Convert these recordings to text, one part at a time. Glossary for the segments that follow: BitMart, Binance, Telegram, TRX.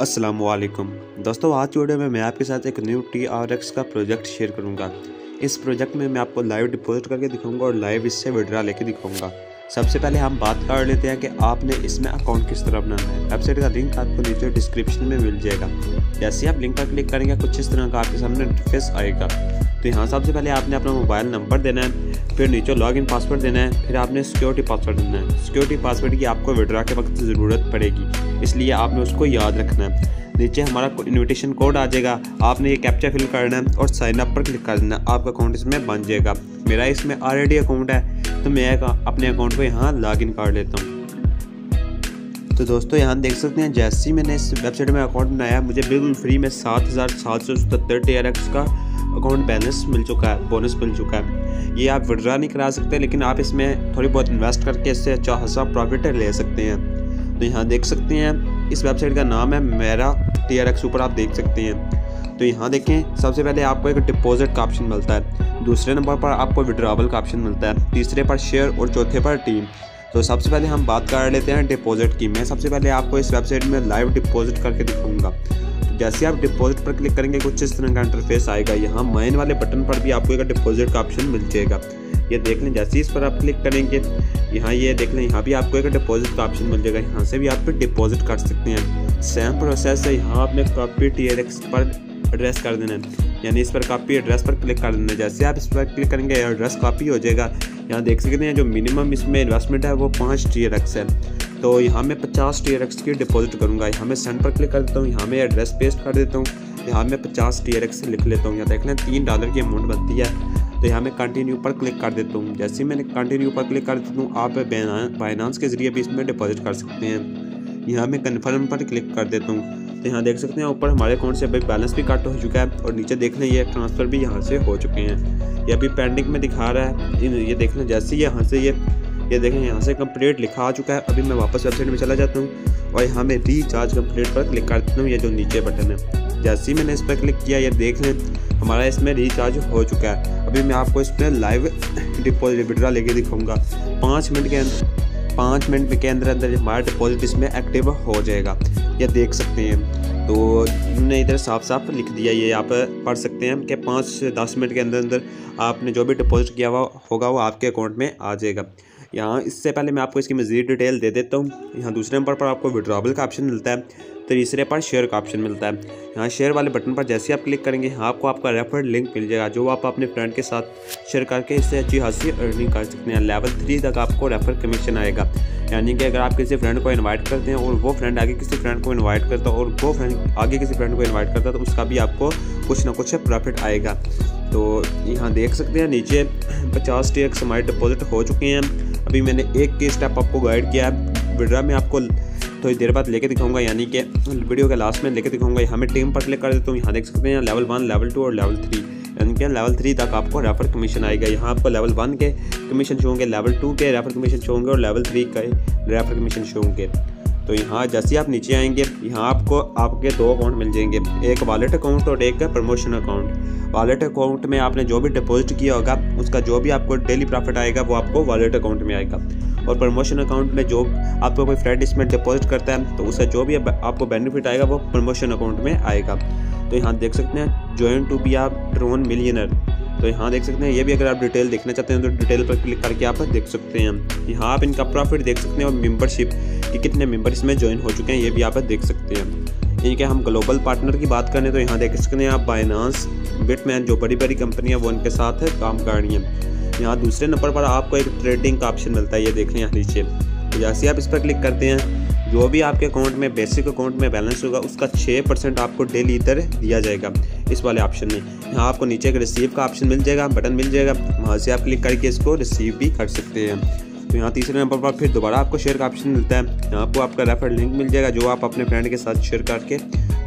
अस्सलामुअलैकुम दोस्तों, आज की वीडियो में मैं आपके साथ एक न्यू TRX का प्रोजेक्ट शेयर करूंगा। इस प्रोजेक्ट में मैं आपको लाइव डिपॉजिट करके दिखाऊंगा और लाइव इससे विड्रा लेके दिखाऊंगा। सबसे पहले हम बात कर लेते हैं कि आपने इसमें अकाउंट किस तरह बनाना है। वेबसाइट का लिंक आपको नीचे डिस्क्रिप्शन में मिल जाएगा। जैसे ही आप लिंक पर क्लिक करेंगे कुछ इस तरह का आपके सामने इंटरफेस आएगा। तो यहाँ सबसे पहले आपने अपना मोबाइल नंबर देना है, फिर नीचे लॉगिन पासवर्ड देना है, फिर आपने सिक्योरिटी पासवर्ड देना है। सिक्योरिटी पासवर्ड की आपको विड्रा के वक्त ज़रूरत पड़ेगी, इसलिए आपने उसको याद रखना है। नीचे हमारा इन्विटेशन कोड आ जाएगा, आपने ये कैप्चा फिल करना है और साइन अप पर क्लिक कर देना। आपका अकाउंट इसमें बन जाएगा। मेरा इसमें ऑलरेडी अकाउंट है तो मैं अपने अकाउंट को यहाँ लॉगिन कर लेता हूँ। तो दोस्तों यहाँ देख सकते हैं जैसे ही मैंने इस वेबसाइट में अकाउंट बनाया मुझे बिल्कुल फ्री में 7,777 TRX का अकाउंट बैलेंस मिल चुका है, बोनस मिल चुका है। ये आप विड्रा नहीं करा सकते, लेकिन आप इसमें थोड़ी बहुत इन्वेस्ट करके इससे अच्छा खासा प्रॉफिट ले सकते हैं। तो यहाँ देख सकते हैं इस वेबसाइट का नाम है मेरा TRX, ऊपर आप देख सकते हैं। तो यहाँ देखें सबसे पहले आपको एक डिपॉजिट का ऑप्शन मिलता है, दूसरे नंबर पर आपको विड्रावल का ऑप्शन मिलता है, तीसरे पर शेयर और चौथे पर टीम। तो सबसे पहले हम बात कर लेते हैं डिपॉजिट की। मैं सबसे पहले आपको इस वेबसाइट में लाइव डिपॉजिट करके दिखाऊंगा। तो जैसे आप डिपॉजिट पर क्लिक करेंगे कुछ इस तरह का इंटरफेस आएगा। यहाँ माइन वाले बटन पर भी आपको एक डिपॉजिट का ऑप्शन मिल जाएगा, ये देख लें। जैसे इस पर आप क्लिक करेंगे यहाँ ये देख लें, यहाँ भी आपको एक डिपॉजिट का ऑप्शन मिल जाएगा। यहाँ से भी आप डिपॉजिट कर सकते हैं। सेम प्रोसेस है, यहाँ आपने कॉपी TRX पर एड्रेस कर देना है, यानी इस पर कॉपी एड्रेस पर क्लिक कर देना है। जैसे आप इस पर क्लिक करेंगे एड्रेस कॉपी हो जाएगा। यहाँ देख सकते हैं जो मिनिमम इसमें इन्वेस्टमेंट है वो 5 TRX है। तो यहाँ मैं 50 TRX की डिपॉजिट करूँगा। यहाँ मैं सेंड पर क्लिक कर देता हूँ, यहाँ मैं एड्रेस पेस्ट कर देता हूँ, यहाँ मैं 50 TRX लिख लेता हूँ। यहाँ देख लें $3 की अमाउंट बनती है। तो यहाँ मैं कंटिन्यू पर क्लिक कर देता हूँ। जैसे ही मैंने कंटिन्यू पर क्लिक कर देता हूँ आप बाइनेंस के ज़रिए भी इसमें डिपॉजिट कर सकते हैं। यहाँ मैं कन्फर्म पर क्लिक कर देता हूँ। तो यहाँ देख सकते हैं ऊपर हमारे अकाउंट से अभी बैलेंस भी कट हो चुका है और नीचे देख लें ये ट्रांसफ़र भी यहाँ से हो चुके हैं। ये अभी पेंडिंग में दिखा रहा है, ये देख लें। जैसे यहाँ से ये देखें यहाँ से कंप्लीट लिखा आ चुका है। अभी मैं वापस वेबसाइट में चला जाता हूँ और यहाँ मैं रिचार्ज कंप्लीट पर क्लिक कर देता हूँ। ये जो नीचे बटन है जैसे ही मैंने इस पर क्लिक किया ये देख लें हमारा इसमें रिचार्ज हो चुका है। अभी मैं आपको इसमें लाइव डिपॉजिट विड्रा लेके दिखाऊँगा। 5 मिनट के अंदर हमारा डिपॉजिट इसमें एक्टिव हो जाएगा, ये देख सकते हैं। तो हमने इधर साफ साफ लिख दिया, ये आप पढ़ सकते हैं कि 5 से 10 मिनट के अंदर अंदर आपने जो भी डिपॉजिट किया हुआ होगा वो आपके अकाउंट में आ जाएगा। यहाँ इससे पहले मैं आपको इसकी मज़ीद डिटेल दे देता हूँ। यहाँ दूसरे नंबर पर आपको विड्रॉवल का ऑप्शन मिलता है, तीसरे पर शेयर का ऑप्शन मिलता है। यहाँ शेयर वाले बटन पर जैसे ही आप क्लिक करेंगे यहाँ आपको आपका रेफर लिंक मिल जाएगा, जो आप अपने फ्रेंड के साथ शेयर करके इससे अच्छी खासी अर्निंग कर सकते हैं। लेवल 3 तक आपको रेफर कमीशन आएगा, यानी कि अगर आप किसी फ्रेंड को इनवाइट करते हैं और वो फ्रेंड आगे किसी फ्रेंड को इनवाइट करता है और वो फ्रेंड आगे किसी फ्रेंड को इन्वाइट करता है तो उसका भी आपको कुछ ना कुछ प्रॉफिट आएगा। तो यहाँ देख सकते हैं नीचे 50 TRX हमारे डिपॉजिट हो चुके हैं। अभी मैंने एक के स्टेप आपको गाइड किया है, विड्रा में आपको थोड़ी देर बाद लेके दिखाऊंगा, यानी कि वीडियो के लास्ट में लेके दिखाऊंगा। यहाँ मैं टीम पर क्लिक कर देता हूँ। यहाँ देख सकते हैं लेवल 1, लेवल 2 और लेवल 3, यानी कि लेवल 3 तक आपको रेफर कमीशन आएगा। यहाँ आपको लेवल 1 के कमीशन शो होंगे, लेवल 2 के रेफर कमीशन शो होंगे और लेवल 3 के रेफर कमीशन शो होंगे। तो यहाँ जैसे ही आप नीचे आएंगे यहाँ आपको आपके 2 अकाउंट मिल जाएंगे, एक वॉलेट अकाउंट और एक प्रमोशन अकाउंट। वॉलेट अकाउंट में आपने जो भी डिपॉजिट किया होगा उसका जो भी आपको डेली प्रॉफिट आएगा वो आपको वॉलेट अकाउंट में आएगा, और प्रमोशन अकाउंट में जो आपको कोई फ्रेंड इसमें डिपॉजिट करता है तो उसका जो भी आपको बेनिफिट आएगा वो प्रमोशन अकाउंट में आएगा। तो यहाँ देख सकते हैं जॉइन टू बी आप ड्रोन मिलियनर। तो यहाँ देख सकते हैं ये भी अगर आप डिटेल देखना चाहते हैं तो डिटेल पर क्लिक करके आप देख सकते हैं। यहाँ आप इनका प्रॉफिट देख सकते हैं और मेंबरशिप कि कितने मेंबर इसमें ज्वाइन हो चुके हैं ये भी आप देख सकते हैं। यानी कि हम ग्लोबल पार्टनर की बात करें तो यहाँ देख सकते हैं आप बाइनेंस, बिटमैन जो बड़ी बड़ी कंपनी है वो उनके साथ काम कर रही है। यहाँ दूसरे नंबर पर आपको एक ट्रेडिंग का ऑप्शन मिलता है, ये देख लें यहाँ नीचे। जैसे आप इस पर क्लिक करते हैं जो भी आपके अकाउंट में बेसिक अकाउंट में बैलेंस होगा उसका 6% आपको डेली इधर दिया जाएगा इस वाले ऑप्शन में। यहाँ आपको नीचे एक रिसीव का ऑप्शन मिल जाएगा, बटन मिल जाएगा, वहाँ से आप क्लिक करके इसको रिसीव भी कर सकते हैं। तो यहाँ तीसरे नंबर पर फिर दोबारा आपको शेयर का ऑप्शन मिलता है, यहाँ आपको आपका रेफर लिंक मिल जाएगा जो आप अपने फ्रेंड के साथ शेयर करके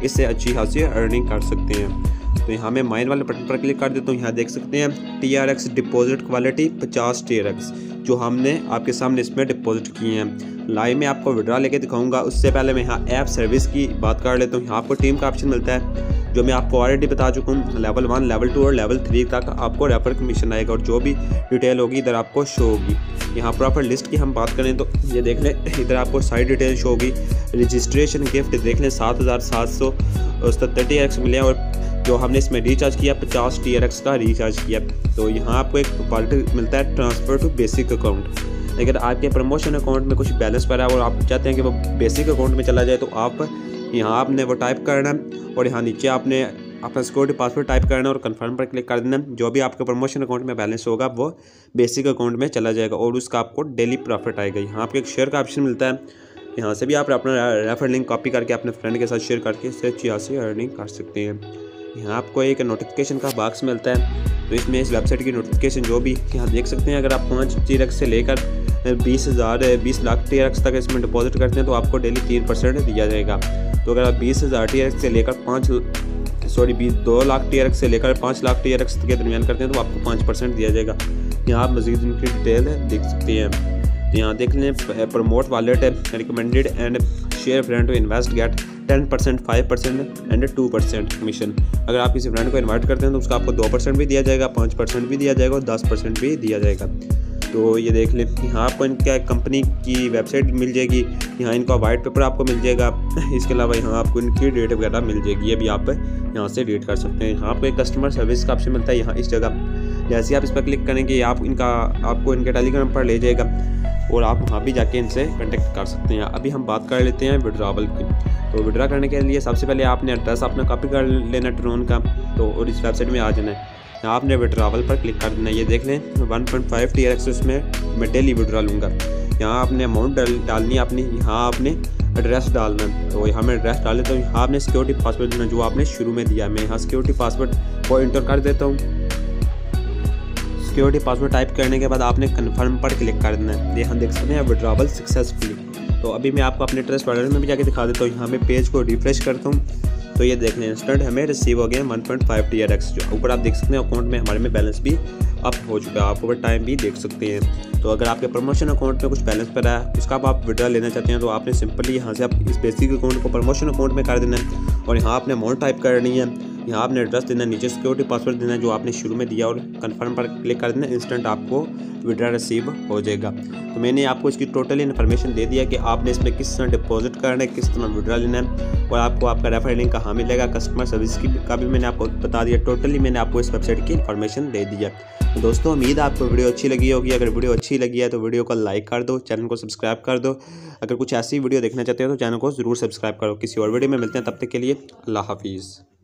इससे अच्छी खासी अर्निंग कर सकते हैं। तो यहाँ मैं माइन वाले बटन पर क्लिक कर देता हूँ। यहाँ देख सकते हैं TRX डिपॉजिट क्वालिटी 50 TRX जो हमने आपके सामने इसमें डिपॉजिट किए हैं। लाइव में आपको विड्रा लेके दिखाऊंगा, उससे पहले मैं यहाँ ऐप सर्विस की बात कर लेता हूँ। यहाँ आपको टीम का ऑप्शन मिलता है, जो मैं आपको ऑलरेडी बता चुका हूँ। लेवल 1, लेवल 2 और लेवल 3 तक आपको रेफर कमीशन आएगा और जो भी डिटेल होगी इधर आपको शो होगी। यहाँ प्रॉपर लिस्ट की हम बात करें तो ये देख लें, इधर आपको सारी डिटेल शो होगी। रजिस्ट्रेशन गिफ्ट देख लें 7,770 TRX मिले और जो हमने इसमें रिचार्ज किया 50 TRX का रिचार्ज किया। तो यहाँ आपको एक पॉलिटिक मिलता है ट्रांसफ़र टू बेसिक अकाउंट। अगर आपके प्रमोशन अकाउंट में कुछ बैलेंस पड़ा है और आप चाहते हैं कि वो बेसिक अकाउंट में चला जाए तो आप यहाँ आपने वो टाइप करना है और यहाँ नीचे आपने अपना सिक्योरिटी पासवर्ड टाइप करना और कन्फर्म पर क्लिक कर देना। जो भी आपके प्रमोशन अकाउंट में बैलेंस होगा वो बेसिक अकाउंट में चला जाएगा और उसका आपको डेली प्रॉफिट आएगा। यहाँ आपको एक शेयर का ऑप्शन मिलता है, यहाँ से भी आप अपना रेफर लिंक कॉपी करके अपने फ्रेंड के साथ शेयर करके उससे अच्छी खासी अर्निंग कर सकते हैं। यहाँ आपको एक नोटिफिकेशन का बॉक्स मिलता है, तो इसमें इस वेबसाइट की नोटिफिकेशन जो भी यहाँ देख सकते हैं। अगर आप 5 TRX से लेकर 20 लाख TRX तक इसमें डिपॉजिट करते हैं तो आपको डेली 3% दिया जाएगा। तो अगर आप 20,000 TRX से लेकर 2 लाख TRX से लेकर 5 लाख TRX के दरमियान करते हैं तो आपको 5% दिया जाएगा। यहाँ आप मज़ीद इनकी डिटेल देख सकते हैं। यहाँ देख लें promote wallet recommended and share friend to invest get 10%, 5% and 2% commission. अगर आप किसी फ्रेंड को इन्वाइट करते हैं तो उसका आपको 2% भी दिया जाएगा, 5% भी दिया जाएगा और 10% भी दिया जाएगा। तो ये देख लें, यहाँ आपको इनका कंपनी की वेबसाइट मिल जाएगी, यहाँ इनका वाइट पेपर आपको मिल जाएगा। इसके अलावा यहाँ आपको इनकी रेट वगैरह मिल जाएगी, ये भी आप यहाँ से रीड कर सकते हैं। यहाँ आपको एक कस्टमर सर्विस का ऑप्शन मिलता है, यहाँ इस जगह जैसे आप इस पर क्लिक करेंगे आप इनका आपको इनके टेलीग्राम पर ले जाएगा और आप वहाँ भी जाके इनसे कॉन्टेक्ट कर सकते हैं। अभी हम बात कर लेते हैं विड्रावल की। तो विड्रा करने के लिए सबसे पहले आपने एड्रेस अपना कॉपी कर लेना ट्रोन का, तो और इस वेबसाइट में आ जाना है, आपने विड्रावल पर क्लिक कर देना। ये देख लें 1.5 TRX उसमें मैं डेली विड्रा लूँगा। यहाँ आपने अमाउंट डालनी है अपनी, यहाँ आपने एड्रेस डालना है। तो यहाँ मैं एड्रेस डाल देता हूँ। यहाँ आपने सिक्योरिटी पासवर्ड देना जो आपने शुरू में दिया। मैं यहाँ सिक्योरिटी पासवर्ड को इंटर कर देता हूँ। सिक्योरिटी पासवर्ड टाइप करने के बाद आपने कन्फर्म पर क्लिक कर देना है। यहाँ देख सकते हैं विड्रावल सक्सेसफुली। तो अभी मैं आपको अपने ट्रस्ट वॉलेट में भी जाके दिखा देता हूँ। यहाँ मैं पेज को रिफ्रेश करता हूँ तो ये देख लें इंस्टेंट हमें रिसीव हो गया 1.5 TRX। जो ऊपर आप देख सकते हैं अकाउंट में हमारे में बैलेंस भी अप हो चुका है, आप ओवर टाइम भी देख सकते हैं। तो अगर आपके प्रमोशन अकाउंट में कुछ बैलेंस पड़ा है उसका आप विड्रा लेना चाहते हैं तो आपने सिंपली यहाँ से आप इस बेसिक अकाउंट को प्रमोशन अकाउंट में कर देना है और यहाँ आपने अमाउंट टाइप करनी है, यहाँ आपने एड्रेस देना, नीचे सिक्योरिटी पासवर्ड देना जो आपने शुरू में दिया और कन्फर्म पर क्लिक कर देना। इंस्टेंट आपको विड्रा रिसीव हो जाएगा। तो मैंने आपको इसकी टोटल इन्फॉर्मेशन दे दिया कि आपने इसमें किस तरह डिपॉजिट करना है, किस तरह विड्रा लेना है और आपको आपका रेफर लिंक कहाँ मिलेगा। कस्टमर सर्विस की का भी मैंने आपको बता दिया। टोटली मैंने आपको इस वेबसाइट की इन्फॉर्मेशन दे दिया। तो दोस्तों उम्मीद आपको वीडियो अच्छी लगी होगी। अगर वीडियो अच्छी लगी है तो वीडियो को लाइक कर दो, चैनल को सब्सक्राइब कर दो। अगर कुछ ऐसी वीडियो देखना चाहते हो तो चैनल को ज़रूर सब्सक्राइब करो। किसी और वीडियो में मिलते हैं, तब तक के लिए अल्लाह हाफिज़।